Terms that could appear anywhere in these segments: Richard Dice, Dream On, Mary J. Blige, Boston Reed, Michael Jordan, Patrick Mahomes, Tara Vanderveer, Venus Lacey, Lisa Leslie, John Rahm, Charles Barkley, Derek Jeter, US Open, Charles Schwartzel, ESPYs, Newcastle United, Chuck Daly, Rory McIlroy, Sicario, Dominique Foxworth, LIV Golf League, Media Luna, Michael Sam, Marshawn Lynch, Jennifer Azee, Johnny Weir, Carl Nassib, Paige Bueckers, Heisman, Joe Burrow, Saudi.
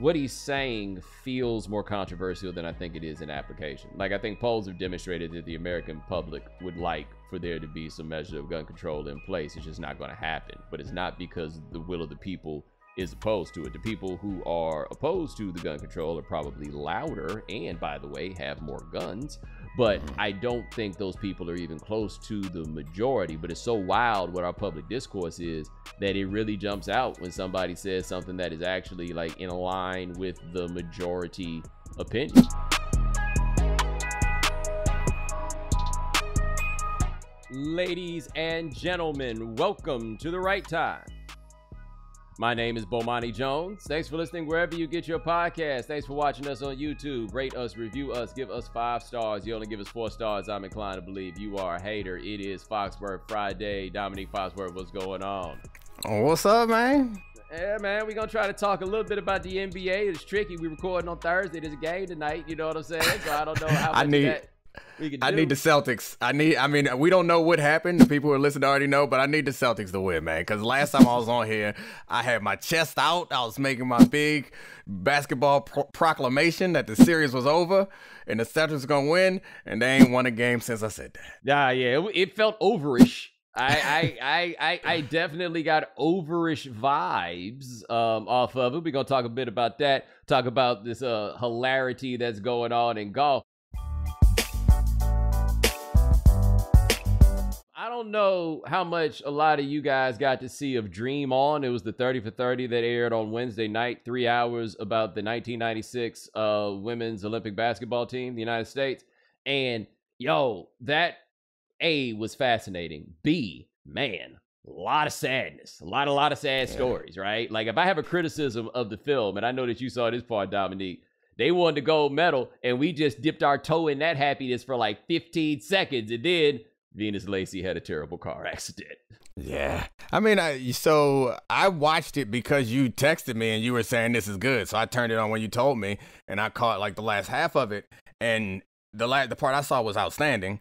what he's saying feels more controversial than I think it is in application. Like, I think polls have demonstrated that the American public would like for there to be some measure of gun control in place. It's just not going to happen. But it's not because the will of the people is opposed to it. The people who are opposed to the gun control are probably louder and, by the way, have more guns. But I don't think those people are even close to the majority. But it's so wild what our public discourse is that it really jumps out when somebody says something that is actually like in line with the majority opinion. Ladies and gentlemen, welcome to The Right Time. My name is Bomani Jones. Thanks for listening wherever you get your podcast. Thanks for watching us on YouTube. Rate us, review us, give us 5 stars. You only give us 4 stars, I'm inclined to believe you are a hater. It is Foxworth Friday. Dominique Foxworth, what's going on? What's up, man? Yeah, man, we're going to try to talk a little bit about the NBA. It's tricky. We're recording on Thursday. There's a game tonight. You know what I'm saying? So I don't know how much I need the Celtics. I mean, we don't know what happened. The people who are listening already know, but I need the Celtics to win, man. Because last time I was on here, I had my chest out. I was making my big basketball proclamation that the series was over and the Celtics was going to win. And they ain't won a game since I said that. Yeah. It felt overish. I definitely got overish vibes off of it. We're going to talk a bit about that. Talk about this hilarity that's going on in golf. I don't know how much a lot of you guys got to see of Dream On. It was the 30 for 30 that aired on Wednesday night, 3 hours about the 1996 women's Olympic basketball team, the United States. And yo, that A, was fascinating. B, man, a lot of sadness, a lot of sad stories, right? Like if I have a criticism of the film, and I know that you saw this part, Dominique, they won the gold medal and we just dipped our toe in that happiness for like 15 seconds. And then Venus Lacey had a terrible car accident. Yeah. I mean, so I watched it because you texted me and you were saying this is good. So I turned it on when you told me and I caught like the last half of it. And the part I saw was outstanding.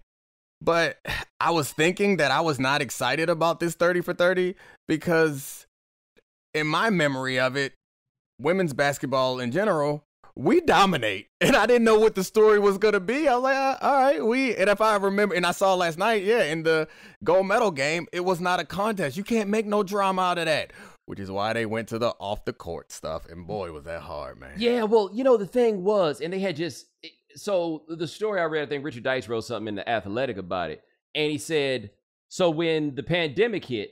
But I was thinking that I was not excited about this 30 for 30 because in my memory of it, women's basketball in general, we dominate, and I didn't know what the story was gonna be. I was like, all right, and if I remember, and I saw last night, yeah, in the gold medal game, it was not a contest. You can't make no drama out of that, which is why they went to the off the court stuff, and boy, was that hard, man. Yeah, well, you know, the thing was, and they had just, so the story I read, I think Richard Dice wrote something in The Athletic about it, and he said, so when the pandemic hit,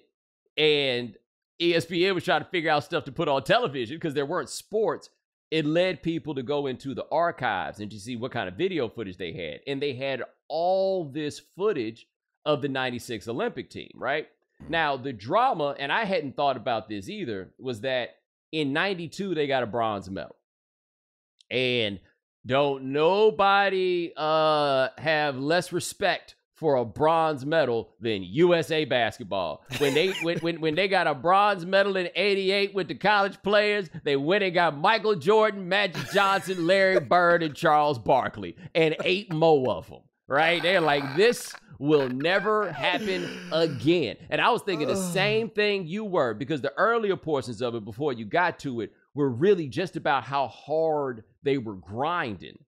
and ESPN was trying to figure out stuff to put on television, because there weren't sports, it led people to go into the archives and to see what kind of video footage they had. And they had all this footage of the 96 Olympic team, right? Now, the drama, and I hadn't thought about this either, was that in 92, they got a bronze medal. And don't nobody have less respect for a bronze medal than USA basketball. When they when they got a bronze medal in 88 with the college players, they went and got Michael Jordan, Magic Johnson, Larry Bird, and Charles Barkley, and 8 more of them, right? They're like, this will never happen again. And I was thinking the same thing you were, because the earlier portions of it before you got to it were really just about how hard they were grinding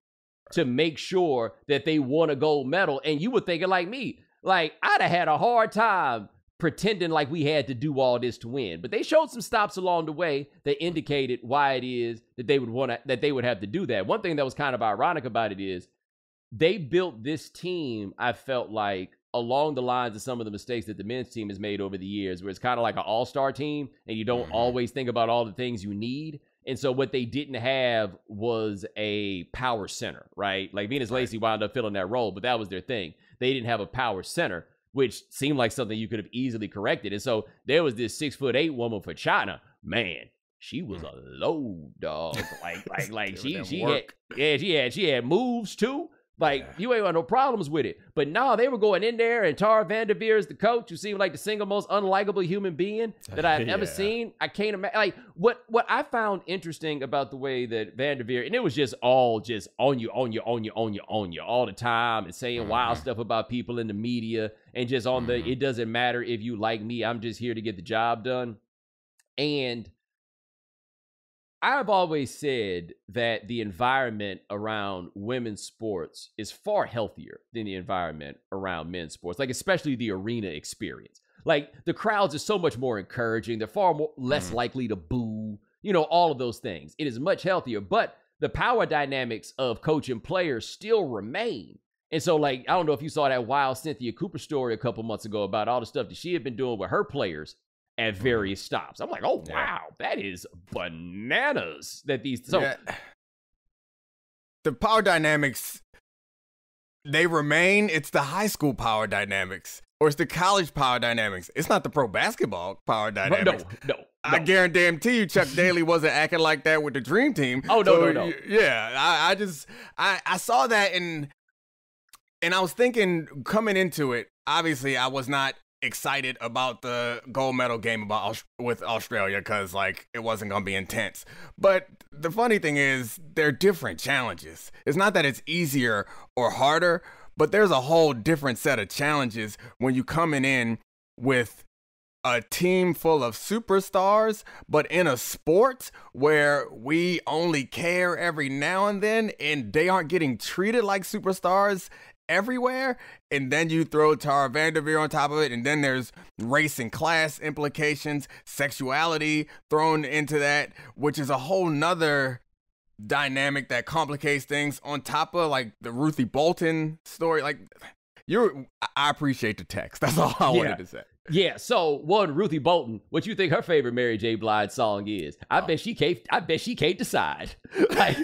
to make sure that they won a gold medal. And you were thinking like me, like I'd have had a hard time pretending like we had to do all this to win. But they showed some stops along the way that indicated why it is that they would want to, that they would have to do that. One thing that was kind of ironic about it is they built this team, I felt like, along the lines of some of the mistakes that the men's team has made over the years, where it's kind of like an all-star team and you don't always think about all the things you need. And so what they didn't have was a power center, right? Like Venus Lacey wound up filling that role, but that was their thing. They didn't have a power center, which seemed like something you could have easily corrected. And so there was this 6'8" woman for China. Man, she was a low dog. Like she had moves too. Like you ain't got no problems with it. But no, they were going in there, and Tara Vanderveer is the coach, who seemed like the single most unlikable human being that I've ever seen. I can't imagine. Like what I found interesting about the way that Vanderveer, and it was just all just on you all the time, and saying wild stuff about people in the media, and just on the it doesn't matter if you like me, I'm just here to get the job done. And I've always said that the environment around women's sports is far healthier than the environment around men's sports, like especially the arena experience. Like the crowds are so much more encouraging. They're far more less likely to boo, you know, all of those things. It is much healthier, but the power dynamics of coach and players still remain. And so, like, I don't know if you saw that wild Cynthia Cooper story a couple months ago about all the stuff that she had been doing with her players at various stops. I'm like, oh, wow, that is bananas that these... So the power dynamics, they remain. It's the high school power dynamics or it's the college power dynamics. It's not the pro basketball power dynamics. No. I guarantee you Chuck Daly wasn't acting like that with the Dream Team. Oh, no, so, no. Yeah, I saw that and I was thinking coming into it, obviously I was not excited about the gold medal game with Australia because, like, it wasn't going to be intense. But the funny thing is they're different challenges. It's not that it's easier or harder, but there's a whole different set of challenges when you're coming in with a team full of superstars, but in a sport where we only care every now and then and they aren't getting treated like superstars everywhere. And then you throw Tara Vanderveer on top of it, and then there's race and class implications, sexuality thrown into that, which is a whole nother dynamic that complicates things on top of, like, the Ruthie Bolton story. Like, I appreciate the text. That's all I wanted to say. Yeah, so one, Ruthie Bolton, what you think her favorite Mary J. Blige song is? I bet she can't decide. Like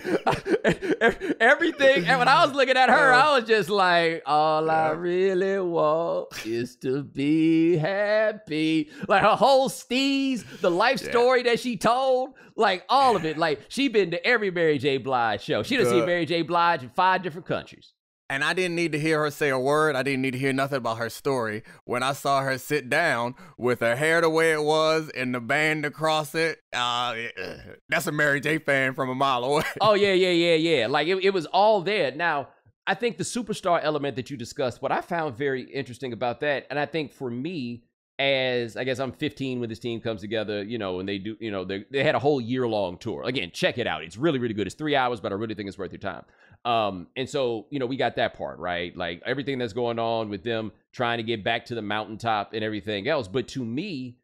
everything. And when I was looking at her, I was just like, all I really want is to be happy. Like her whole steez, the life story that she told, like all of it. Like she been to every Mary J. Blige show. She done seen Mary J. Blige in 5 different countries. And I didn't need to hear her say a word. I didn't need to hear nothing about her story. When I saw her sit down with her hair the way it was and the band across it, that's a Mary J. fan from a mile away. Oh, yeah. Like, it was all there. Now, I think the superstar element that you discussed, what I found very interesting about that, and I think for me, as I guess I'm 15 when this team comes together, you know, and they do, you know, they had a whole year-long tour. Again, check it out. It's really, really good. It's 3 hours, but I really think it's worth your time. And so, you know, we got that part, right? Like everything that's going on with them trying to get back to the mountaintop and everything else. But to me,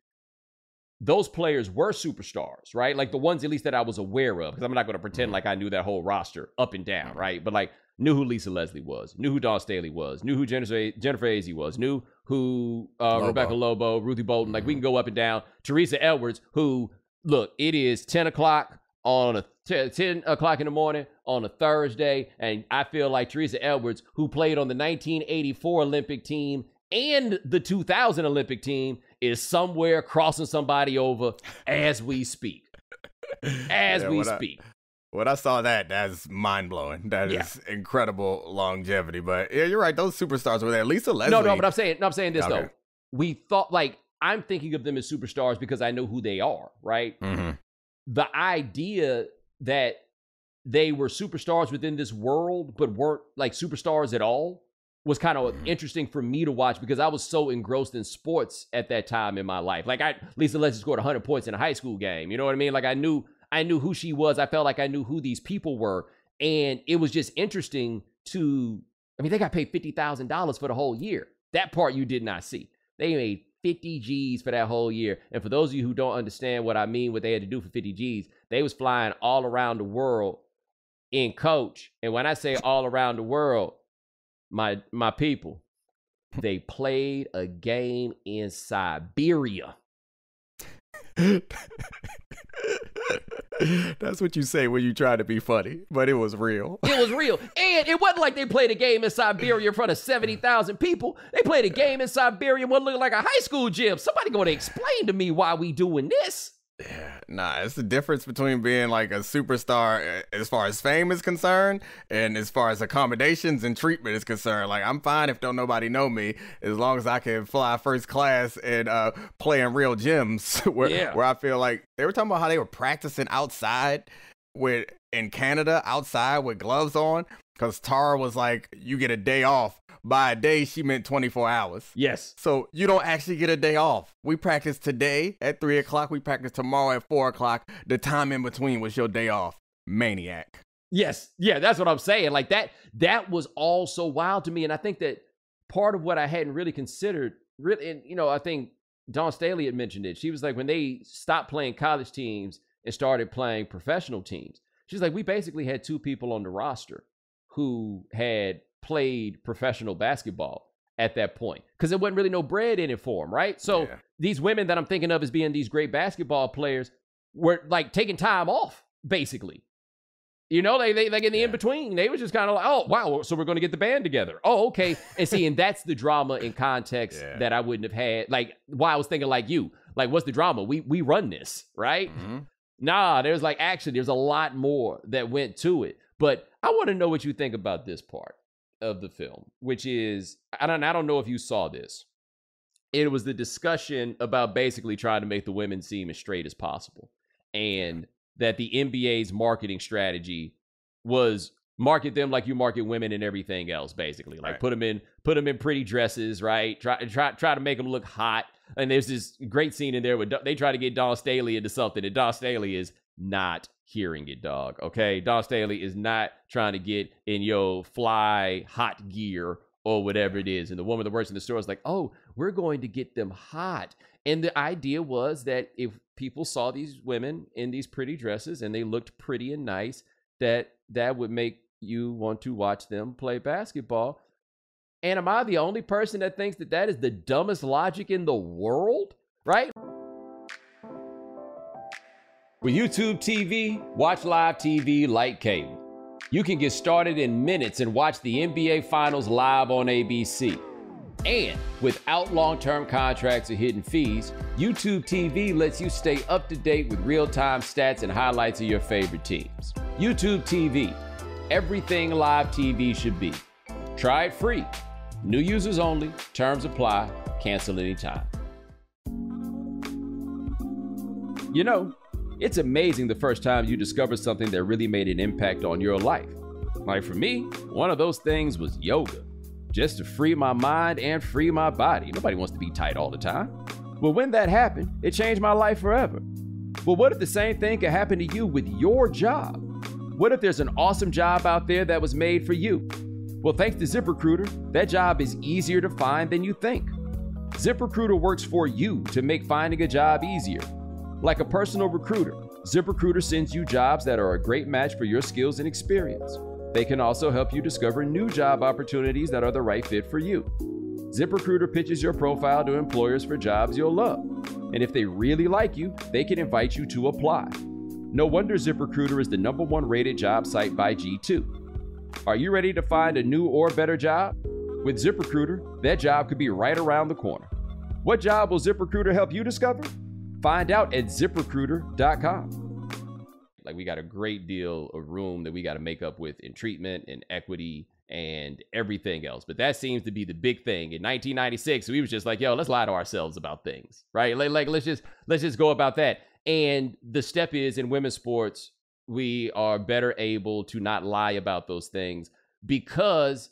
those players were superstars, right? Like the ones at least that I was aware of, because I'm not going to pretend like I knew that whole roster up and down, right? But like, knew who Lisa Leslie was, knew who Dawn Staley was, knew who Jennifer Azee was, knew who Rebecca Lobo, Ruthie Bolton, like we can go up and down. Teresa Edwards, who, look, it is 10 o'clock on a 10 o'clock in the morning on a Thursday, and I feel like Teresa Edwards, who played on the 1984 Olympic team and the 2000 Olympic team, is somewhere crossing somebody over as we speak. When I saw that, that's mind-blowing. That is incredible longevity. But yeah, you're right. Those superstars were there. Lisa Leslie. No, but I'm saying this, though. We thought, like, I'm thinking of them as superstars because I know who they are, right? The idea that they were superstars within this world but weren't, like, superstars at all was kind of interesting for me to watch because I was so engrossed in sports at that time in my life. Like, Lisa Leslie scored 100 points in a high school game. You know what I mean? Like, I knew who she was. I felt like I knew who these people were. And it was just interesting to, I mean, they got paid $50,000 for the whole year. That part you did not see. They made 50 G's for that whole year. And for those of you who don't understand what I mean, what they had to do for 50 G's, they was flying all around the world in coach. And when I say all around the world, my people, they played a game in Siberia. That's what you say when you try to be funny, but it was real. It was real. And it wasn't like they played a game in Siberia in front of 70,000 people. They played a game in Siberia in what looked like a high school gym. Somebody going to explain to me why we doing this. Yeah, nah, it's the difference between being like a superstar as far as fame is concerned and as far as accommodations and treatment is concerned. Like, I'm fine if don't nobody know me as long as I can fly first class and play in real gyms where I feel like they were talking about how they were practicing outside in Canada, outside with gloves on. Because Tara was like, you get a day off. By a day, she meant 24 hours. Yes. So you don't actually get a day off. We practice today at 3 o'clock. We practice tomorrow at 4 o'clock. The time in between was your day off. Maniac. Yes. Yeah, that's what I'm saying. Like that was all so wild to me. And I think that part of what I hadn't really considered, really, and, you know, I think Dawn Staley had mentioned it. She was like, when they stopped playing college teams and started playing professional teams, she's like, we basically had two people on the roster who had played professional basketball at that point, because there wasn't really no bread in it for them, right? So yeah. These women that I'm thinking of as being these great basketball players were like taking time off, basically. You know, they like in the in-between, they were just kind of like, oh, wow, so we're going to get the band together. Oh, okay. And see, and that's the drama and context that I wouldn't have had. Like, why I was thinking like you, like, what's the drama? We run this, right? Mm-hmm. Nah, there's like, actually, there's a lot more that went to it. But I want to know what you think about this part of the film, which is, I don't know if you saw this. It was the discussion about basically trying to make the women seem as straight as possible, and that the NBA's marketing strategy was market them like you market women and everything else, basically. Like, put them in pretty dresses, right? Try to make them look hot. And there's this great scene in there where they try to get Dawn Staley into something, and Dawn Staley is not hearing it, dog. Okay, Dawn Staley is not trying to get in your fly hot gear or whatever it is. And the woman that works in the store is like, oh, we're going to get them hot. And the idea was that if people saw these women in these pretty dresses and they looked pretty and nice, that would make you want to watch them play basketball. And am I the only person that thinks that that is the dumbest logic in the world, right? With YouTube TV, watch live TV like cable. You can get started in minutes and watch the NBA Finals live on ABC. And without long-term contracts or hidden fees, YouTube TV lets you stay up to date with real-time stats and highlights of your favorite teams. YouTube TV, everything live TV should be. Try it free. New users only, terms apply, cancel anytime. You know, it's amazing the first time you discover something that really made an impact on your life. Like for me, one of those things was yoga, just to free my mind and free my body. Nobody wants to be tight all the time. But when that happened, it changed my life forever. But what if the same thing could happen to you with your job? What if there's an awesome job out there that was made for you? Well, thanks to ZipRecruiter, that job is easier to find than you think. ZipRecruiter works for you to make finding a job easier. Like a personal recruiter, ZipRecruiter sends you jobs that are a great match for your skills and experience. They can also help you discover new job opportunities that are the right fit for you. ZipRecruiter pitches your profile to employers for jobs you'll love. And if they really like you, they can invite you to apply. No wonder ZipRecruiter is the #1 rated job site by G2. Are you ready to find a new or better job? With ZipRecruiter, that job could be right around the corner. What job will ZipRecruiter help you discover? Find out at ZipRecruiter.com. Like, we got a great deal of room that we got to make up with in treatment and equity and everything else. But that seems to be the big thing. In 1996, we was just like, yo, let's lie to ourselves about things, right? Like let's just go about that. And the step is, in women's sports, we are better able to not lie about those things because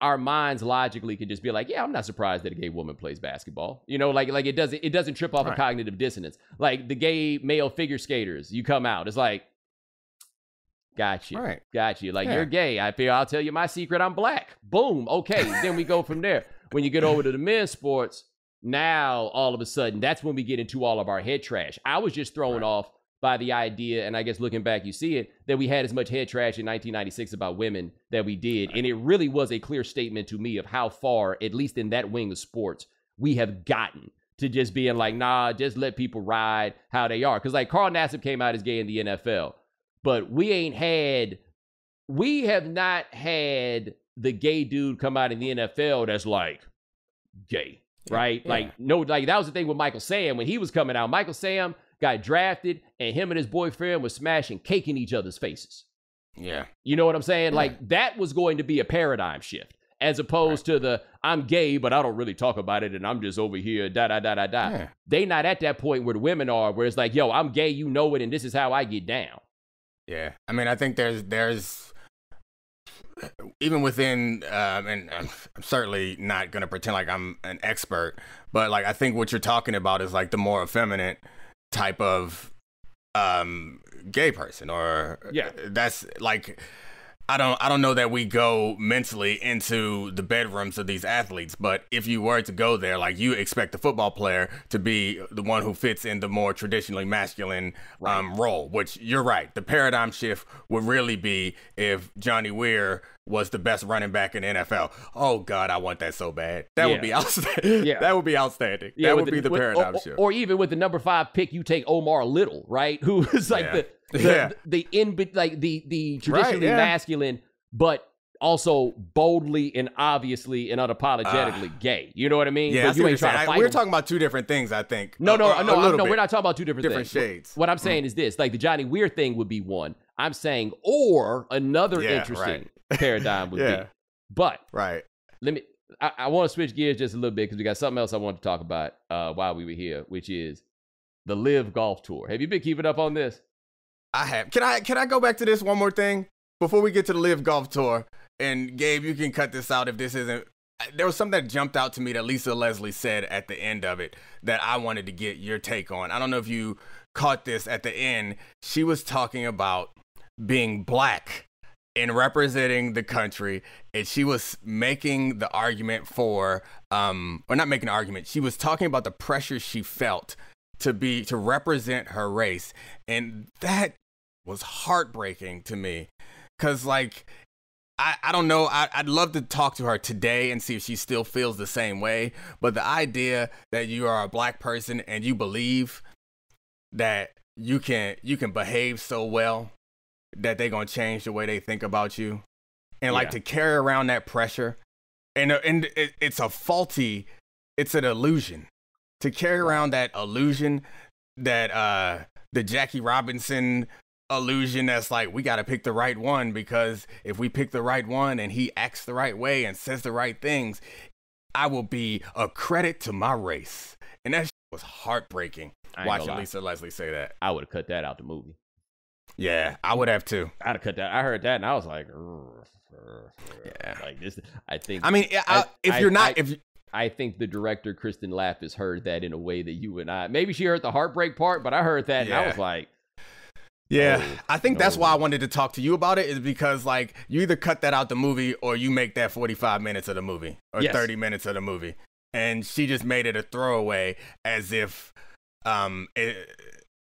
our minds logically can just be like, yeah, I'm not surprised that a gay woman plays basketball. You know, like it doesn't trip off a cognitive dissonance. Like the gay male figure skaters, you come out, it's like, got you, got you. Like, you're gay. I feel, I'll tell you my secret. I'm black. Boom. Okay. Then we go from there. When you get over to the men's sports, now all of a sudden, that's when we get into all of our head trash. I was just thrown off by the idea, and I guess looking back, you see it, that we had as much head trash in 1996 about women that we did. And it really was a clear statement to me of how far, at least in that wing of sports, we have gotten to just being like, nah, just let people ride how they are. Because like Carl Nassib came out as gay in the NFL, but we have not had the gay dude come out in the NFL that's like gay, right? Yeah. Like, no, like that was the thing with Michael Sam. When he was coming out, Michael Sam got drafted, and him and his boyfriend were smashing cake in each other's faces. Yeah. You know what I'm saying? Yeah. Like, that was going to be a paradigm shift, as opposed to the, I'm gay, but I don't really talk about it, and I'm just over here, da-da-da-da-da. Yeah. They not at that point where the women are, where it's like, yo, I'm gay, you know it, and this is how I get down. Yeah. I mean, I think there's even within, and I'm certainly not going to pretend like I'm an expert, but like, I think what you're talking about is like the more effeminate type of gay person, or yeah, that's like, I don't know that we go mentally into the bedrooms of these athletes, but if you were to go there, like you expect the football player to be the one who fits in the more traditionally masculine role, which you're right. The paradigm shift would really be if Johnny Weir was the best running back in the NFL. Oh God, I want that so bad. That would be outstanding. That would be outstanding. Yeah, that would be the paradigm shift. Or even with the #5 pick, you take Omar Little, right? Who is like the traditionally masculine, but also boldly and obviously and unapologetically gay. You know what I mean? Yeah, you ain't trying to fight. We're talking about two different things, I think. No, we're not talking about two different things. Shades. What I'm saying is this: like the Johnny Weir thing would be one. I'm saying, or another interesting paradigm would be. But let me. I want to switch gears just a little bit because we got something else I wanted to talk about while we were here, which is the LIV Golf Tour. Have you been keeping up on this? I have. Can I go back to this one more thing before we get to the LIV Golf Tour? And Gabe, you can cut this out if this isn't. There was something that jumped out to me that Lisa Leslie said at the end of it that I wanted to get your take on. I don't know if you caught this at the end. She was talking about being black and representing the country, and she was making the argument for, or not making an argument. She was talking about the pressure she felt to represent her race, and that was heartbreaking to me, because like I don't know, I'd love to talk to her today and see if she still feels the same way, but the idea that you are a black person and you believe that you can behave so well that they're gonna change the way they think about you, and like to carry around that pressure, and it's a faulty, it's an illusion. To carry around that illusion, that the Jackie Robinson illusion, that's like, we got to pick the right one, because if we pick the right one and he acts the right way and says the right things, I will be a credit to my race. And that was heartbreaking, watching Lisa Leslie say that. I would have cut that out the movie. Yeah, I would have too. I'd have cut that. I heard that and I was like, like this. I think. I mean, I think the director, Kristen Laff, has heard that in a way that you and I, maybe she heard the heartbreak part, but I heard that and I was like, I think that's why I wanted to talk to you about it, is because like you either cut that out the movie or you make that 45 minutes of the movie or 30 minutes of the movie. And she just made it a throwaway, as if,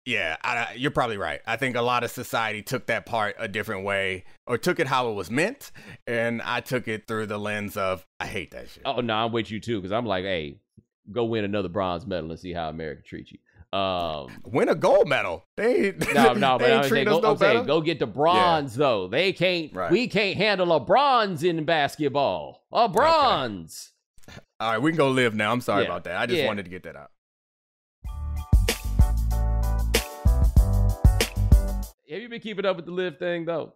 you're probably right. I think a lot of society took that part a different way, or took it how it was meant, and I took it through the lens of, I hate that shit. Oh, no, I'm with you, too, because I'm like, hey, go win another bronze medal and see how America treats you. Win a gold medal. I'm saying, go get the bronze, though. They can't. Right. We can't handle a bronze in basketball. A bronze. Okay. All right, we can go live now. I'm sorry about that. I just wanted to get that out. Have you been keeping up with the LIV thing, though?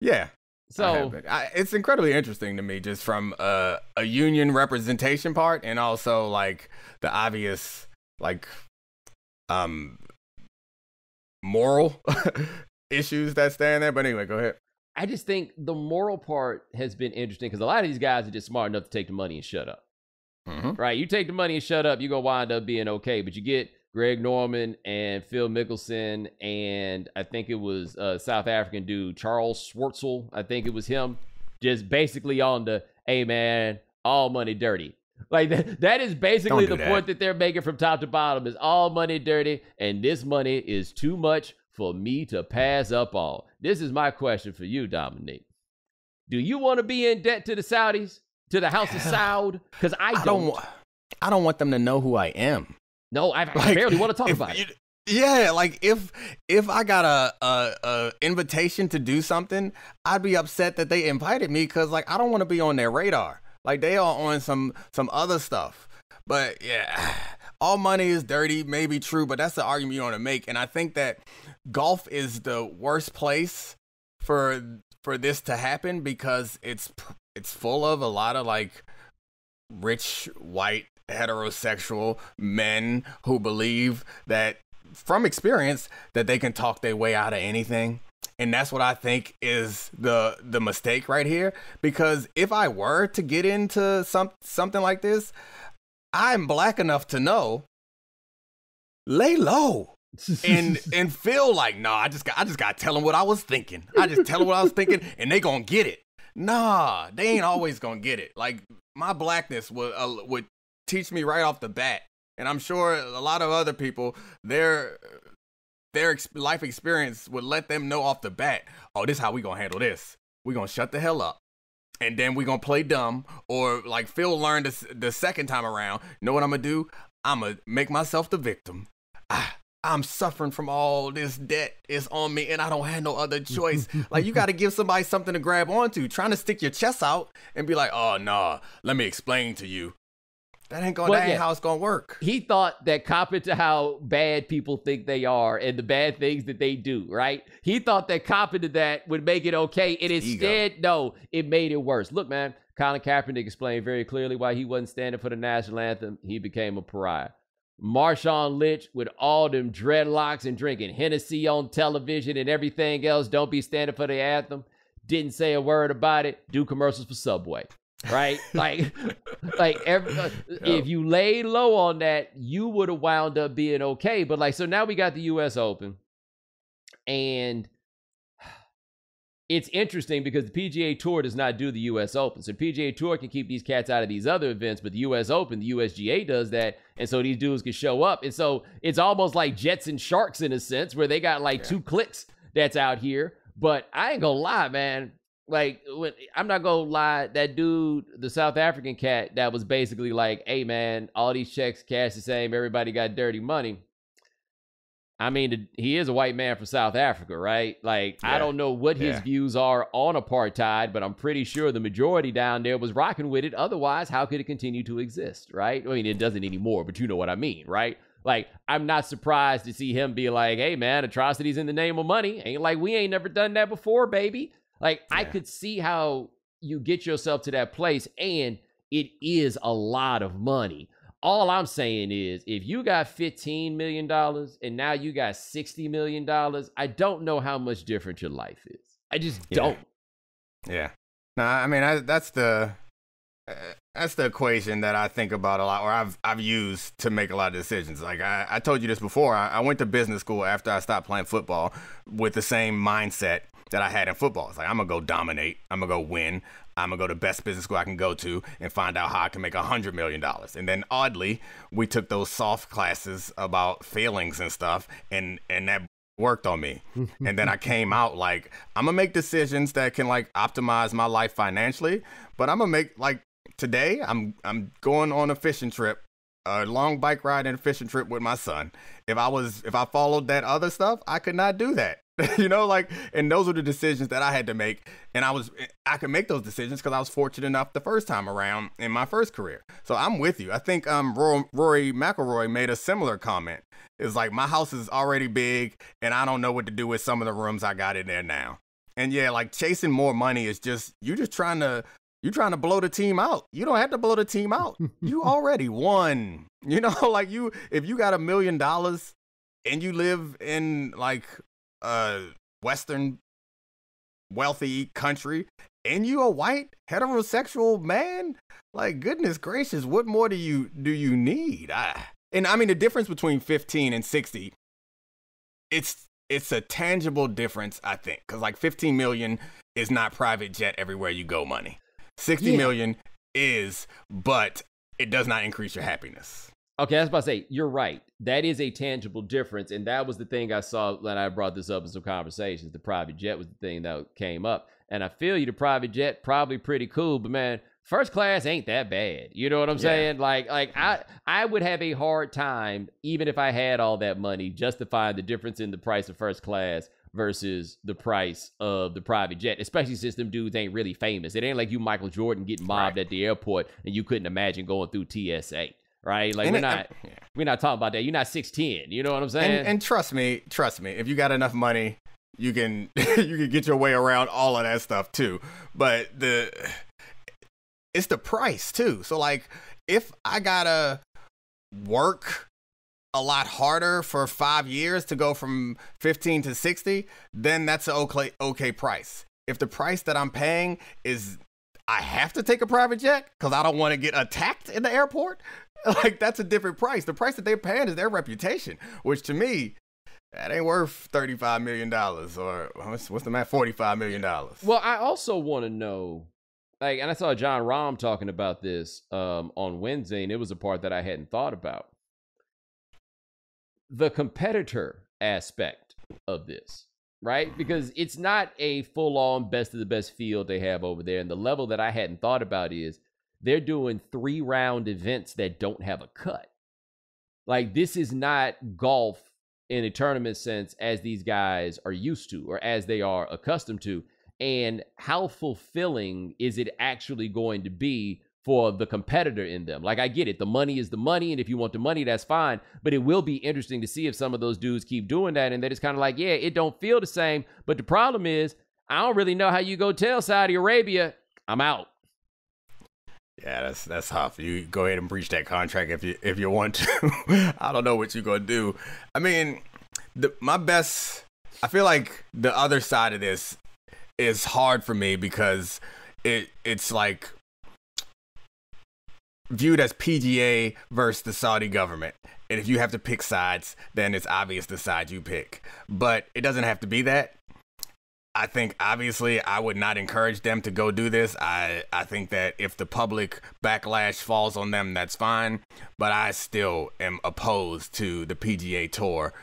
Yeah. So it's incredibly interesting to me, just from a union representation part, and also like the obvious like moral issues that stand there. But anyway, go ahead. I just think the moral part has been interesting, because a lot of these guys are just smart enough to take the money and shut up. Right? You take the money and shut up, you're going to wind up being okay. But you get Greg Norman and Phil Mickelson, and I think it was South African dude, Charles Schwartzel, I think it was him, just basically on the, hey man, all money dirty. Like that is basically the point that they're making from top to bottom, is all money dirty, and this money is too much for me to pass up on. This is my question for you, Dominique. Do you want to be in debt to the Saudis, to the House of Saud? Because I don't want them to know who I am. No, I barely want to talk about it. Yeah, like if I got a invitation to do something, I'd be upset that they invited me, because like I don't want to be on their radar. Like they are on some other stuff. But yeah, all money is dirty, maybe true, but that's the argument you want to make. And I think that golf is the worst place for this to happen, because it's full of a lot of like rich white heterosexual men who believe that, from experience, that they can talk their way out of anything, And that's what I think is the mistake right here. Because if I were to get into something like this, I'm black enough to know, lay low. and feel like, nah, I just gotta tell them what I was thinking. I just tell them what I was thinking, and they gonna get it. Nah, they ain't always gonna get it. Like, my blackness would teach me right off the bat, and I'm sure a lot of other people, their life experience would let them know off the bat, oh, this is how we gonna handle this. We gonna shut the hell up, and then we gonna play dumb, or like Phil learned the second time around. You know what I'm gonna do? I'm gonna make myself the victim. I'm suffering from all this debt is on me, and I don't have no other choice. Like, you got to give somebody something to grab onto. Trying to stick your chest out and be like, oh, nah, let me explain to you. That ain't going to how it's going to work. He thought that copying to how bad people think they are and the bad things that they do, right? He thought that copying to that would make it okay. And instead, no, it made it worse. Look, man, Colin Kaepernick explained very clearly why he wasn't standing for the national anthem. He became a pariah. Marshawn Lynch with all them dreadlocks and drinking Hennessy on television and everything else, don't be standing for the anthem, didn't say a word about it, do commercials for Subway, right? If you laid low on that, you would have wound up being okay. But like, so now we got the US Open, and it's interesting because the PGA Tour does not do the U.S. Open. So the PGA Tour can keep these cats out of these other events, but the U.S. Open, the USGA does that, and so these dudes can show up. And so it's almost like Jets and Sharks in a sense, where they got like two cliques that's out here. But I ain't gonna lie, man. Like, I'm not gonna lie, that dude, the South African cat, that was basically like, hey, man, all these checks, cash the same, everybody got dirty money. I mean, he is a white man from South Africa, right? Like, I don't know what his views are on apartheid, but I'm pretty sure the majority down there was rocking with it. Otherwise, how could it continue to exist, right? I mean, it doesn't anymore, but you know what I mean, right? Like, I'm not surprised to see him be like, hey, man, atrocities in the name of money. Ain't like, we ain't never done that before, baby. Like, I could see how you get yourself to that place, and it is a lot of money. All I'm saying is, if you got $15 million and now you got $60 million, I don't know how much different your life is. I just don't. Yeah. No, I mean, that's the equation that I think about a lot, or I've used to make a lot of decisions. Like, I told you this before. I went to business school after I stopped playing football with the same mindset that I had in football. It's like, I'm going to go dominate. I'm going to go win. I'm going to go to the best business school I can go to and find out how I can make $100 million. And then oddly, we took those soft classes about failings and stuff, and that worked on me. And then I came out like, I'm going to make decisions that can like optimize my life financially, but I'm going to make, like, today I'm going on a fishing trip, a long bike ride and a fishing trip with my son. If I followed that other stuff, I could not do that. You know, like, and those were the decisions that I had to make. And I could make those decisions because I was fortunate enough the first time around in my first career. So I'm with you. I think Rory McIlroy made a similar comment. It's like, my house is already big and I don't know what to do with some of the rooms I got in there now. And yeah, like, chasing more money is just, you're trying to blow the team out. You don't have to blow the team out. You already won. You know, like, if you got $1 million and you live in like Western wealthy country, and you a white heterosexual man, like, goodness gracious, what more do you need? I mean, the difference between 15 and 60, it's a tangible difference, I think, because like 15 million is not private jet everywhere you go money. 60 million is, but it does not increase your happiness. Okay, that's about to say, you're right. That is a tangible difference. And that was the thing I saw when I brought this up in some conversations. The private jet was the thing that came up. And I feel you, the private jet, probably pretty cool. But man, first class ain't that bad. You know what I'm saying? Like I would have a hard time, even if I had all that money, justifying the difference in the price of first class versus the price of the private jet, especially since them dudes ain't really famous. It ain't like you Michael Jordan getting mobbed at the airport and you couldn't imagine going through TSA. Right? Like, we're not talking about that. You're not 6'10", you know what I'm saying? And trust me, if you got enough money, you can you can get your way around all of that stuff too. But it's the price too. So like, if I gotta work a lot harder for 5 years to go from 15 to 60, then that's an okay price. If the price that I'm paying is I have to take a private jet because I don't want to get attacked in the airport, like, that's a different price. The price that they're paying is their reputation, which to me, that ain't worth $35 million or what's the math, $45 million. Well, I also want to know, like, and I saw John Rahm talking about this on Wednesday, and it was a part that I hadn't thought about. The competitor aspect of this, right? Because it's not a full-on best of the best field they have over there. And the level that I hadn't thought about is they're doing 3-round events that don't have a cut. Like, this is not golf in a tournament sense as these guys are used to or as they are accustomed to. And how fulfilling is it actually going to be for the competitor in them? Like, I get it, the money is the money, and if you want the money, that's fine, but it will be interesting to see if some of those dudes keep doing that and they're just kind of like, yeah, it don't feel the same. But the problem is, I don't really know how you go tell Saudi Arabia I'm out. Yeah, that's tough. You go ahead and breach that contract if you want to. I don't know what you're gonna do. I mean, I feel like the other side of this is hard for me because it's like viewed as PGA versus the Saudi government. And if you have to pick sides, then it's obvious the side you pick. But it doesn't have to be that. I think, obviously, I would not encourage them to go do this. I think that if the public backlash falls on them, that's fine. But I still am opposed to the PGA Tour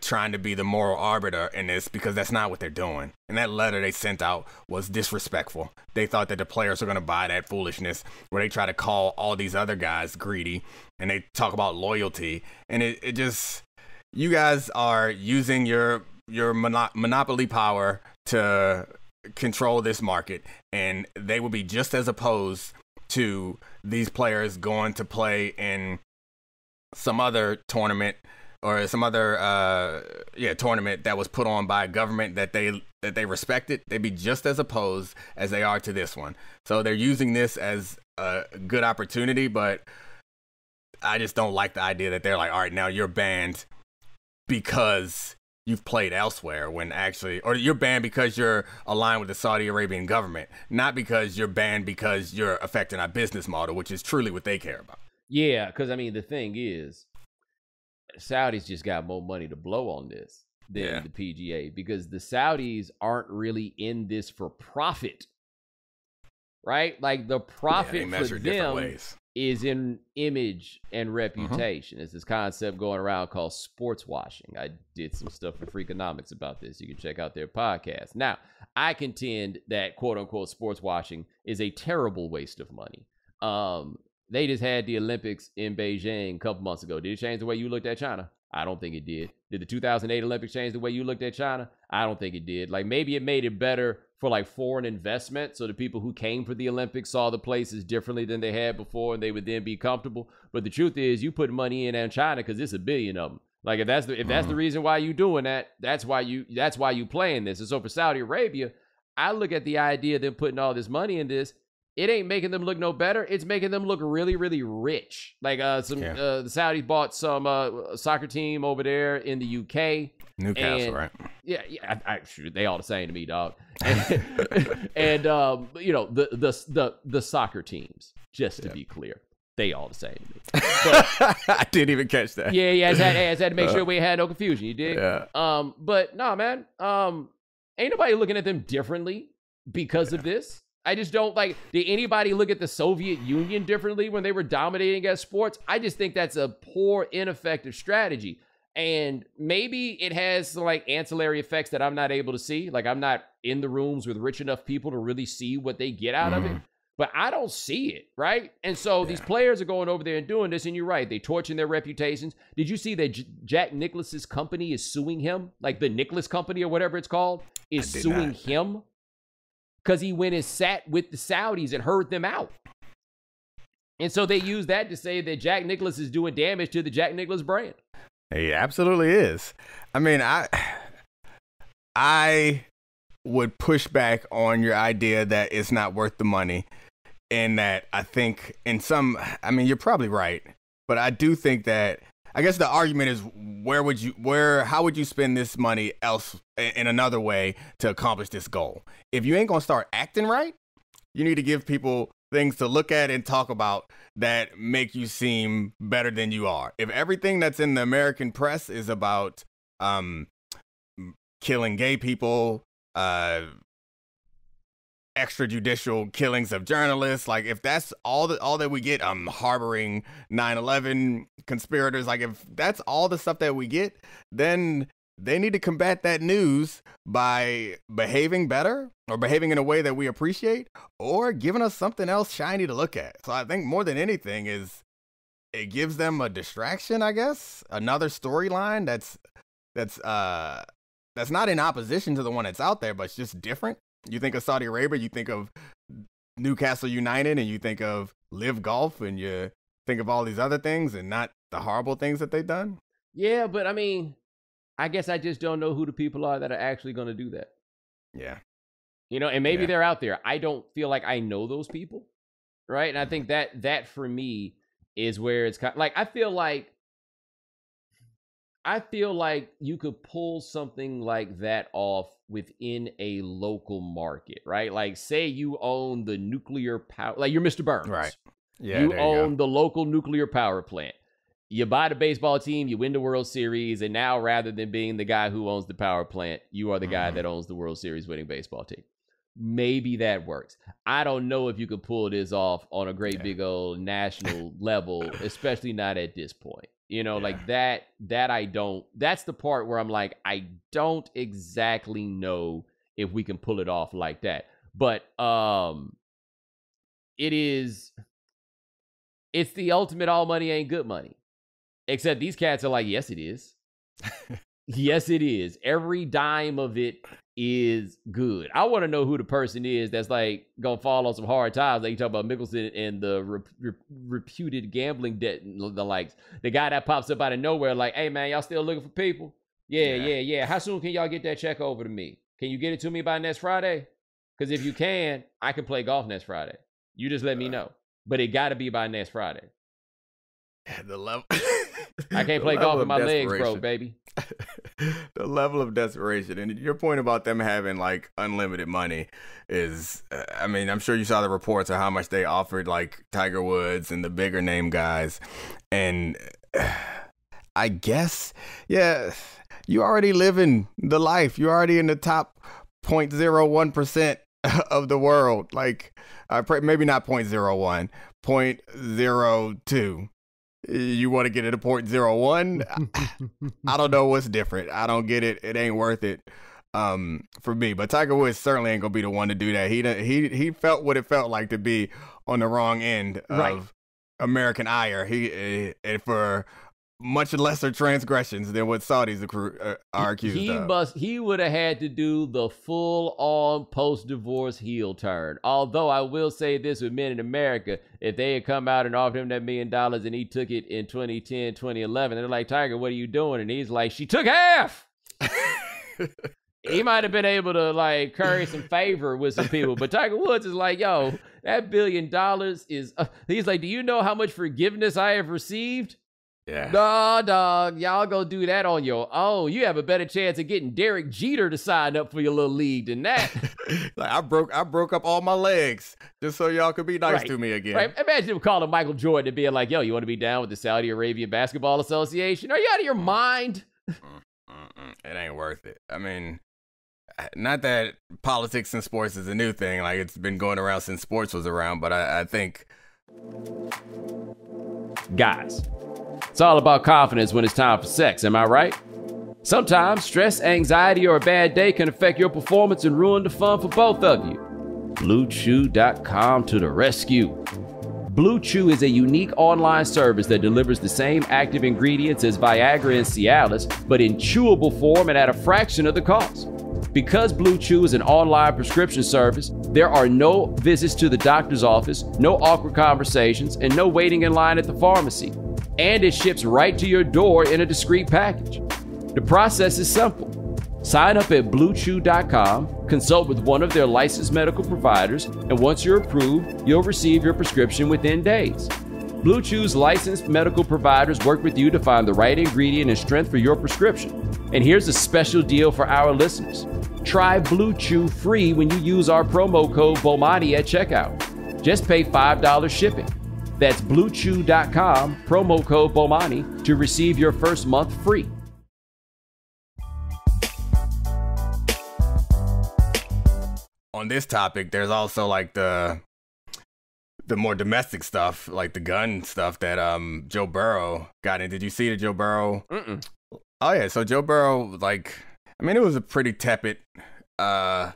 trying to be the moral arbiter in this, because that's not what they're doing. And that letter they sent out was disrespectful. They thought that the players were going to buy that foolishness where they try to call all these other guys greedy and they talk about loyalty. And it just, you guys are using your monopoly power to control this market, and they will be just as opposed to these players going to play in some other tournament or some other tournament that was put on by a government that they respected. They'd be just as opposed as they are to this one. So they're using this as a good opportunity, but I just don't like the idea that they're like, all right, now you're banned because you've played elsewhere, when actually, or you're banned because you're aligned with the Saudi Arabian government, not because you're banned because you're affecting our business model, which is truly what they care about. Yeah, because I mean, the thing is, Saudis just got more money to blow on this than the PGA, because the Saudis aren't really in this for profit, right? Like, the profit for them is in image and reputation. It's this concept going around called sports washing. I did some stuff for Freakonomics about this. You can check out their podcast. Now, I contend that quote-unquote sports washing is a terrible waste of money. They just had the Olympics in Beijing a couple months ago. Did it change the way you looked at China? I don't think it did. Did the 2008 Olympics change the way you looked at China? I don't think it did. Like, maybe it made it better for like foreign investment, so the people who came for the Olympics saw the places differently than they had before, and they would then be comfortable. But the truth is, you put money in on China because it's a billion of them. Like, if that's the reason why you doing that, that's why you playing this. And so for Saudi Arabia, I look at the idea of them putting all this money in this. It ain't making them look no better. It's making them look really, really rich. Like the Saudis bought some soccer team over there in the UK. Newcastle, right? Yeah, yeah. They all the same to me, dog. And you know, the soccer teams. Just to be clear, they all the same to me. But, I didn't even catch that. Yeah, yeah. I just had to make sure we had no confusion. You dig? Yeah. But no, man. Ain't nobody looking at them differently because of this. I just don't like. Did anybody look at the Soviet Union differently when they were dominating at sports? I just think that's a poor, ineffective strategy. And maybe it has some, like, ancillary effects that I'm not able to see. Like, I'm not in the rooms with rich enough people to really see what they get out of it. But I don't see it, right? And so these players are going over there and doing this, and you're right. They're torching their reputations. Did you see that Jack Nicklaus's company is suing him? Like, the Nicklaus Company or whatever it's called is suing him because he went and sat with the Saudis and heard them out. And so they use that to say that Jack Nicklaus is doing damage to the Jack Nicklaus brand. He absolutely is. I mean, I would push back on your idea that it's not worth the money, and that I think in some, I mean, you're probably right, but I do think that I guess the argument is, where would you, how would you spend this money else in another way to accomplish this goal? If you ain't gonna start acting right, you need to give people things to look at and talk about that make you seem better than you are. If everything that's in the American press is about killing gay people, extrajudicial killings of journalists, like if that's all that we get, harboring 9/11 conspirators, like if that's all the stuff that we get, then they need to combat that news by behaving better, or behaving in a way that we appreciate, or giving us something else shiny to look at. So I think more than anything is it gives them a distraction, I guess, another storyline that's not in opposition to the one that's out there, but it's just different. You think of Saudi Arabia, you think of Newcastle United, and you think of LIV Golf, and you think of all these other things and not the horrible things that they've done. Yeah, but I mean, I guess I just don't know who the people are that are actually going to do that. Yeah. You know, and maybe they're out there. I don't feel like I know those people, right? And I think that for me is where it's kind of, like, I feel like you could pull something like that off within a local market, right? Like, say you own the nuclear power, like you're Mr. Burns, right? Yeah, you own the local nuclear power plant. You buy the baseball team, you win the World Series, and now rather than being the guy who owns the power plant, you are the guy that owns the World Series winning baseball team. Maybe that works. I don't know if you could pull this off on a great big old national level, especially not at this point. You know, like that I don't, that's the part where I'm like, I don't exactly know if we can pull it off like that. But it's the ultimate all money ain't good money. Except these cats are like, yes, it is. Yes, it is. Every dime of it is good. I want to know who the person is that's like gonna fall on some hard times. Like you talk about Mickelson and the reputed gambling debt and the likes. The guy that pops up out of nowhere, like, hey man, y'all still looking for people? Yeah. How soon can y'all get that check over to me? Can you get it to me by next Friday? Because if you can, I can play golf next Friday. You just let me know. But it got to be by next Friday. The level. I can't play golf with my legs, bro, baby. The level of desperation. And your point about them having like unlimited money is, I mean, I'm sure you saw the reports of how much they offered like Tiger Woods and the bigger name guys. And I guess, yeah, you already living the life. You're already in the top 0.01% of the world. Like, maybe not 0.01, 0.02. You want to get it a 0.01? I don't know what's different. I don't get it. It ain't worth it for me. But Tiger Woods certainly ain't gonna be the one to do that. He felt what it felt like to be on the wrong end of American ire. He for much lesser transgressions than what Saudis are accused of. He would have had to do the full on post divorce heel turn. Although I will say this with men in America, if they had come out and offered him that $1 million and he took it in 2010, 2011, they're like, Tiger, what are you doing? And he's like, she took half. He might have been able to like curry some favor with some people, but Tiger Woods is like, yo, that $1 billion is, he's like, do you know how much forgiveness I have received? Yeah. Nah, dog, y'all go do that on your own. You have a better chance of getting Derek Jeter to sign up for your little league than that. Like, I broke up all my legs just so y'all could be nice to me again. Right. Imagine him calling Michael Jordan and being like, yo, you want to be down with the Saudi Arabian Basketball Association? Are you out of your mind? It ain't worth it. I mean, not that politics and sports is a new thing. Like, it's been going around since sports was around, but I think, guys, it's all about confidence when it's time for sex, am I right? Sometimes stress, anxiety, or a bad day can affect your performance and ruin the fun for both of you. BlueChew.com to the rescue. BlueChew is a unique online service that delivers the same active ingredients as Viagra and Cialis, but in chewable form and at a fraction of the cost. Because BlueChew is an online prescription service, there are no visits to the doctor's office, no awkward conversations, and no waiting in line at the pharmacy. And it ships right to your door in a discreet package. The process is simple. Sign up at BlueChew.com, consult with one of their licensed medical providers, and once you're approved, you'll receive your prescription within days. BlueChew's licensed medical providers work with you to find the right ingredient and strength for your prescription. And here's a special deal for our listeners. Try BlueChew free when you use our promo code Bomani at checkout. Just pay $5 shipping. That's BlueChew.com, promo code Bomani, to receive your first month free. On this topic, there's also like the more domestic stuff, like the gun stuff that Joe Burrow got in. Did you see the Joe Burrow? Mm-mm. Oh yeah, so Joe Burrow, like, I mean, it was a pretty tepid, benign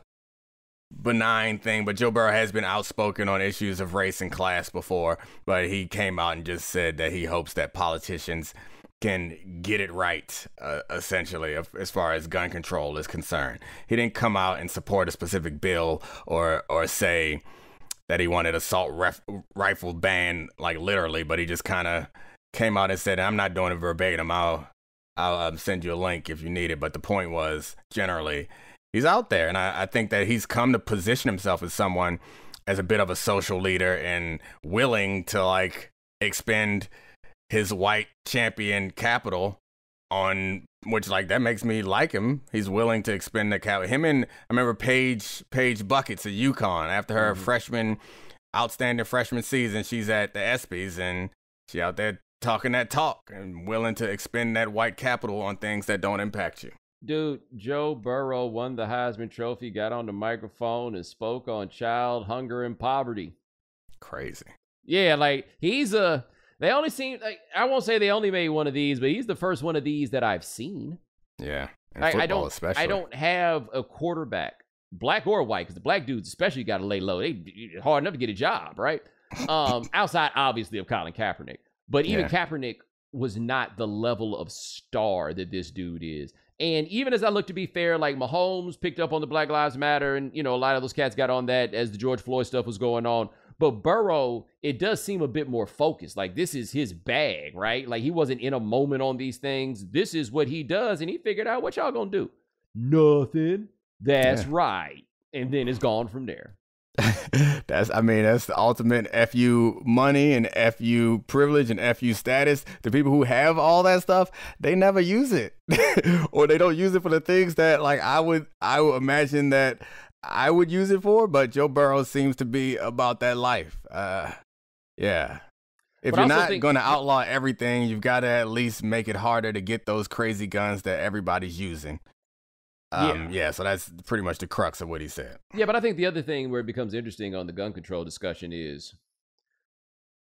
thing, but Joe Burrow has been outspoken on issues of race and class before, but he came out and just said that he hopes that politicians can get it right, essentially, as far as gun control is concerned. He didn't come out and support a specific bill or say that he wanted assault rifle ban, like literally, but he just kind of came out and said, I'm not doing it verbatim, I'll send you a link if you need it. But the point was, generally, he's out there. And I think that he's come to position himself as someone, as a bit of a social leader and willing to like expend his white champion capital on, which like, that makes me like him. He's willing to expend the capital. Him and, I remember Paige Buckets at UConn after her outstanding freshman season, she's at the ESPYs and she out there talking that talk and willing to expend that white capital on things that don't impact you. Dude, Joe Burrow won the Heisman Trophy, got on the microphone and spoke on child hunger and poverty. Crazy. Yeah, like he's a, they only seem like, I won't say they only made one of these, but he's the first one of these that I've seen. Yeah. And like, I don't have a quarterback, black or white, because the black dudes especially got to lay low. They hard enough to get a job, right? Outside obviously of Colin Kaepernick. But even Kaepernick was not the level of star that this dude is. And even as I look, to be fair, like Mahomes picked up on the Black Lives Matter and, you know, a lot of those cats got on that as the George Floyd stuff was going on. But Burrow, it does seem a bit more focused. Like this is his bag, right? Like he wasn't in a moment on these things. This is what he does. And he figured out, what y'all gonna do? Nothing. That's right. And then it's gone from there. I mean that's the ultimate FU money and FU privilege and FU status. The people who have all that stuff, they never use it or they don't use it for the things that like I would imagine that I would use it for. But Joe Burrow seems to be about that life. If you're not going to outlaw everything, you've got to at least make it harder to get those crazy guns that everybody's using. So that's pretty much the crux of what he said. Yeah, but I think the other thing where it becomes interesting on the gun control discussion is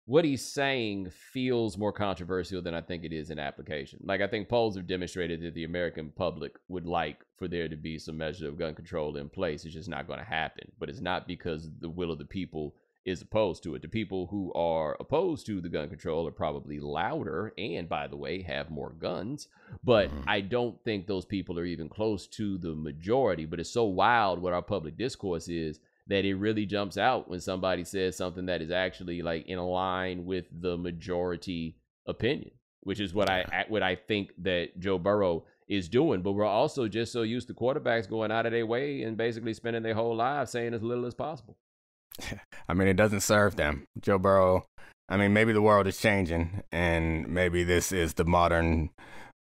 what he's saying feels more controversial than I think it is in application. Like, I think polls have demonstrated that the American public would like for there to be some measure of gun control in place. It's just not going to happen. But it's not because the will of the people is opposed to it. The people who are opposed to the gun control are probably louder and, by the way, have more guns. But I don't think those people are even close to the majority. But it's so wild what our public discourse is that it really jumps out when somebody says something that is actually like in line with the majority opinion, which is what I think that Joe Burrow is doing. But we're also just so used to quarterbacks going out of their way and basically spending their whole lives saying as little as possible. I mean, it doesn't serve them. Joe Burrow, I mean, maybe the world is changing and maybe this is the modern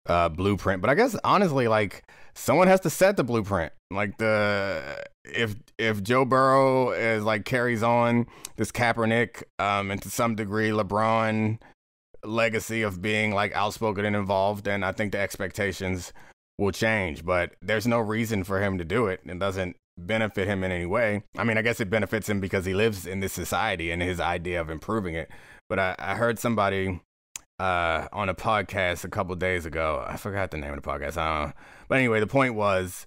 blueprint. But I guess, honestly, like someone has to set the blueprint. Like if Joe Burrow is like carries on this Kaepernick and to some degree LeBron legacy of being like outspoken and involved, then I think the expectations will change. But there's no reason for him to do it. It doesn't benefit him in any way. I mean, I guess it benefits him because he lives in this society and his idea of improving it. But I heard somebody on a podcast a couple days ago. I forgot the name of the podcast. I don't know. But anyway, the point was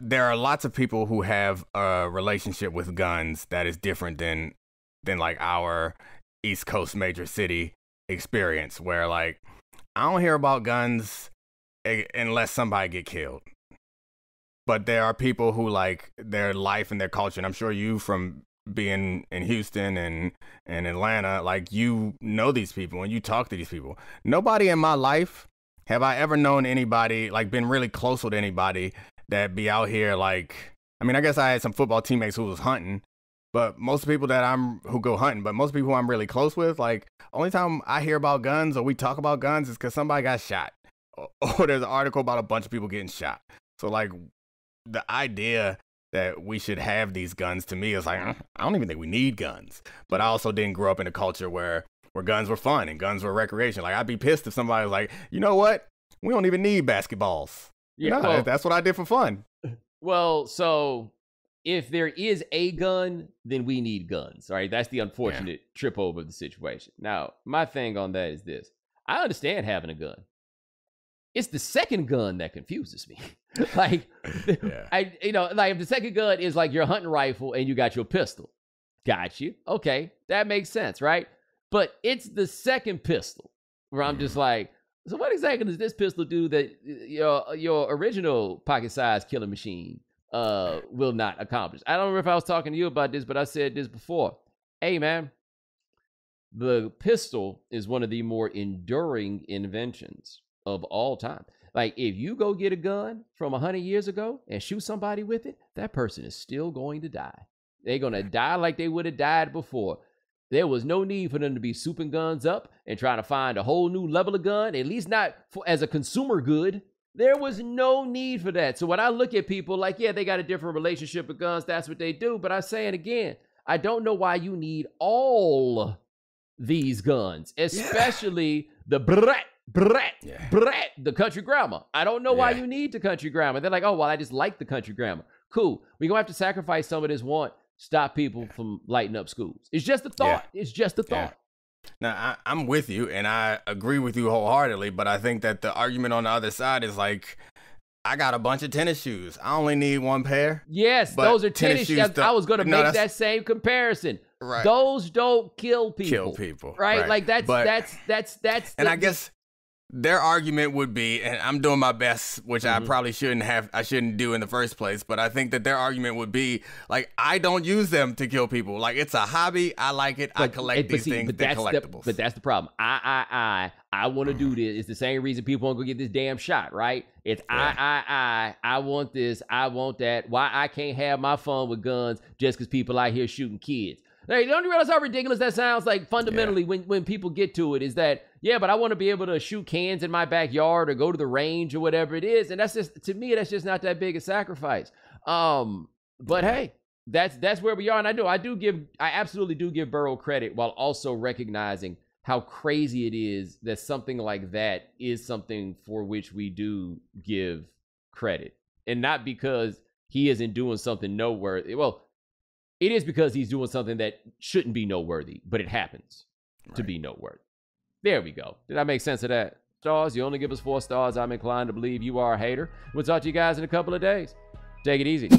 there are lots of people who have a relationship with guns that is different than like our East Coast major city experience, where like I don't hear about guns unless somebody get killed. But there are people who like their life and their culture. And I'm sure you, from being in Houston and Atlanta, like you know these people and you talk to these people. Nobody in my life have I ever known anybody, like been really close with anybody that be out here. Like, I mean, I guess I had some football teammates who was hunting, But most people that who go hunting, but most people I'm really close with, like, only time I hear about guns or we talk about guns is because somebody got shot, or there's an article about a bunch of people getting shot. So like, the idea that we should have these guns, to me, is like, I don't even think we need guns. But I also didn't grow up in a culture where guns were fun and guns were recreation. Like, I'd be pissed if somebody was like, you know what? We don't even need basketballs. Yeah, no, well, that's what I did for fun. Well, so if there is a gun, then we need guns. All right. That's the unfortunate trip over the situation. Now, my thing on that is this. I understand having a gun. It's the second gun that confuses me. Like, you know, like, if the second gun is like your hunting rifle and you got your pistol. Got you. Okay. That makes sense. Right. But it's the second pistol where I'm just like, so what exactly does this pistol do that your original pocket-sized killing machine will not accomplish? I don't remember if I was talking to you about this, but I said this before. Hey, man, the pistol is one of the more enduring inventions of all time. Like, if you go get a gun from 100 years ago and shoot somebody with it, that person is still going to die. They're going to die like they would have died before. There was no need for them to be souping guns up and trying to find a whole new level of gun, at least not as a consumer good. There was no need for that. So when I look at people like, yeah, they got a different relationship with guns. That's what they do. But I'm saying again, I don't know why you need all these guns, especially the brat, the country grammar. I don't know why you need the country grammar. They're like, oh, well, I just like the country grammar. Cool. We're going to have to sacrifice some of this want. Stop people from lighting up schools. It's just a thought. It's just a thought. Now, I'm with you, and I agree with you wholeheartedly, but I think that the argument on the other side is like, I got a bunch of tennis shoes. I only need one pair. Yes, but those are tennis shoes. I was going to make that same comparison. Right. Those don't kill people. Right? Like, that's and I guess their argument would be, and I'm doing my best, which I probably shouldn't have, I shouldn't do in the first place, but I think that their argument would be like, I don't use them to kill people. Like, it's a hobby. I like it. I collect these things. They're collectibles. But that's the problem. I want to do this. It's the same reason people don't go get this damn shot, right? It's I want this. I want that. Why I can't have my fun with guns just because people out here shooting kids. Like, don't you realize how ridiculous that sounds? Like, fundamentally, when people get to it, is that, yeah, but I want to be able to shoot cans in my backyard or go to the range or whatever it is. And that's just, to me, that's just not that big a sacrifice. But hey, that's where we are. And I absolutely do give Burrow credit while also recognizing how crazy it is that something like that is something for which we do give credit. And not because he isn't doing something noteworthy. Well, it is because he's doing something that shouldn't be noteworthy, but it happens to be noteworthy. There we go. Did I make sense of that? Stars, you only give us 4 stars. I'm inclined to believe you are a hater. We'll talk to you guys in a couple of days. Take it easy.